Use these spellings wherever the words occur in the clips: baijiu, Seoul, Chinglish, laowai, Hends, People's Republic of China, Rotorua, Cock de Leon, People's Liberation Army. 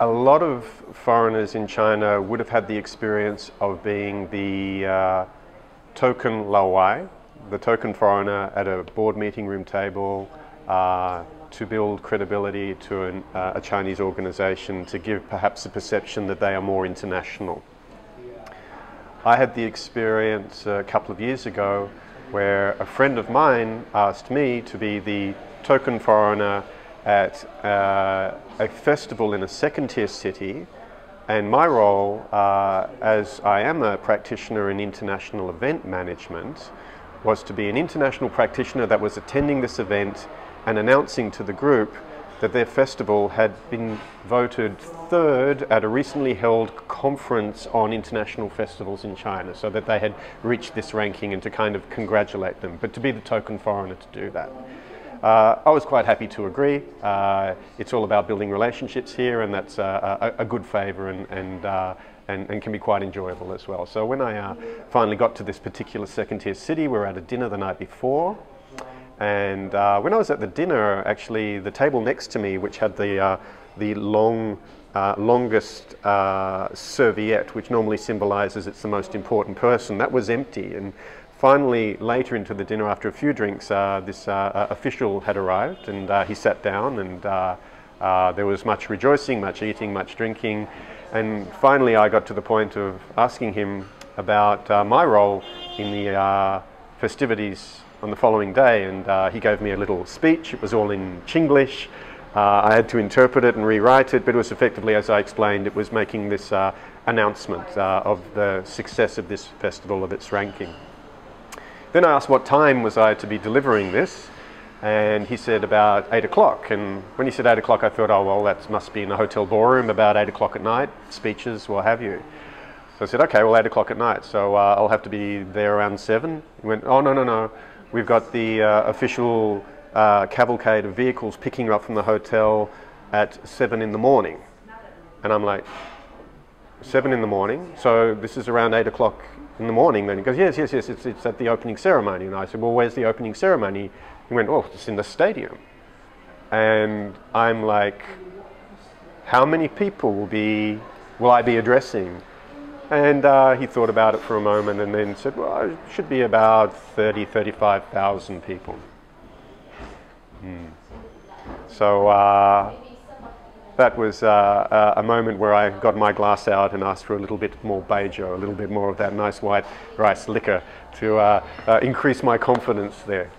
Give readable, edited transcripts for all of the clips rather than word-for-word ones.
a lot of foreigners in China would have had the experience of being the token laowai, the token foreigner at a board meeting room table to build credibility to a Chinese organization, to give perhaps a perception that they are more international. I had the experience a couple of years ago where a friend of mine asked me to be the token foreigner at a festival in a second-tier city, and my role, as I am a practitioner in international event management, was to be an international practitioner that was attending this event and announcing to the group that their festival had been voted third at a recently held conference on international festivals in China, so that they had reached this ranking, and to kind of congratulate them, but to be the token foreigner to do that. I was quite happy to agree. It's all about building relationships here, and that's a good favour, and can be quite enjoyable as well. So when I finally got to this particular second-tier city, we were at a dinner the night before, and when I was at the dinner, actually the table next to me, which had the longest serviette, which normally symbolises it's the most important person, that was empty. And finally, later into the dinner, after a few drinks, this official had arrived, and he sat down, and there was much rejoicing, much eating, much drinking, and finally I got to the point of asking him about my role in the festivities on the following day, and he gave me a little speech. It was all in Chinglish. I had to interpret it and rewrite it, but it was effectively, as I explained, it was making this announcement of the success of this festival, of its ranking. Then I asked what time was I to be delivering this, and he said about 8 o'clock, and when he said 8 o'clock I thought, oh well, that must be in a hotel ballroom about 8 o'clock at night, speeches, what have you. So I said, okay, well 8 o'clock at night, so I'll have to be there around 7. He went, oh no, no, no, we've got the official cavalcade of vehicles picking up from the hotel at 7 in the morning. And I'm like, 7 in the morning? So this is around 8 o'clock in the morning then? He goes, yes, yes, yes, it's at the opening ceremony. And I said, well, where's the opening ceremony? He went, oh, it's in the stadium. And I'm like, how many people will I be addressing? And he thought about it for a moment and then said, well, it should be about 30, 35,000 people. Hmm. So that was a moment where I got my glass out and asked for a little bit more baijiu, a little bit more of that nice white rice liquor to increase my confidence there.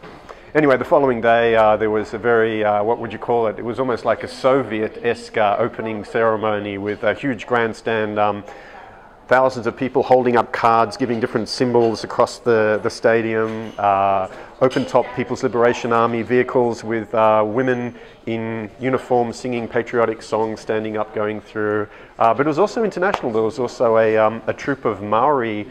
Anyway, the following day there was a very, what would you call it? It was almost like a Soviet-esque opening ceremony with a huge grandstand, thousands of people holding up cards, giving different symbols across the stadium, open-top People's Liberation Army vehicles with women in uniform singing patriotic songs, standing up, going through. But it was also international. There was also a troupe of Maori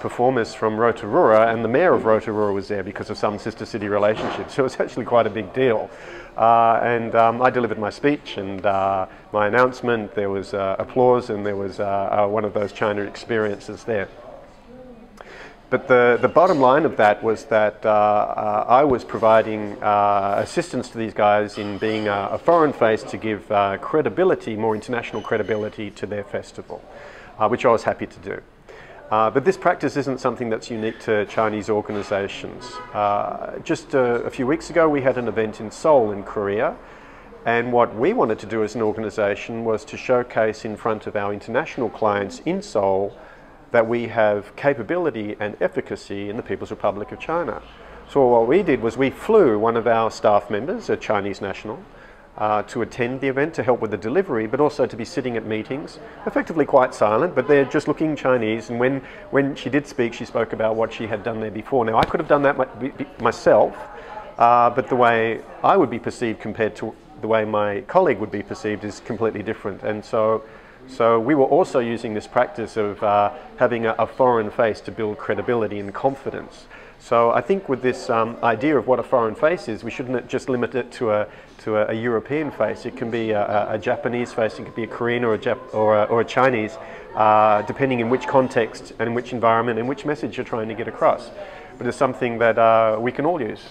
performers from Rotorua, and the mayor of Rotorua was there because of some sister city relationship. So it was actually quite a big deal. And I delivered my speech and my announcement. There was applause, and there was one of those China experiences there. But the bottom line of that was that I was providing assistance to these guys in being a foreign face to give credibility, more international credibility to their festival, which I was happy to do. But this practice isn't something that's unique to Chinese organizations. Just a few weeks ago, we had an event in Seoul in Korea. And what we wanted to do as an organization was to showcase in front of our international clients in Seoul that we have capability and efficacy in the People's Republic of China. So what we did was we flew one of our staff members, a Chinese national, to attend the event, to help with the delivery, but also to be sitting at meetings, effectively quite silent, but they're just looking Chinese. And when she did speak, she spoke about what she had done there before. Now, I could have done that myself, but the way I would be perceived compared to the way my colleague would be perceived is completely different. And so we were also using this practice of having a foreign face to build credibility and confidence. So I think with this idea of what a foreign face is, we shouldn't just limit it to a European face. It can be a Japanese face, it could be a Korean or a Chinese, depending in which context and in which environment and which message you're trying to get across. But it's something that we can all use.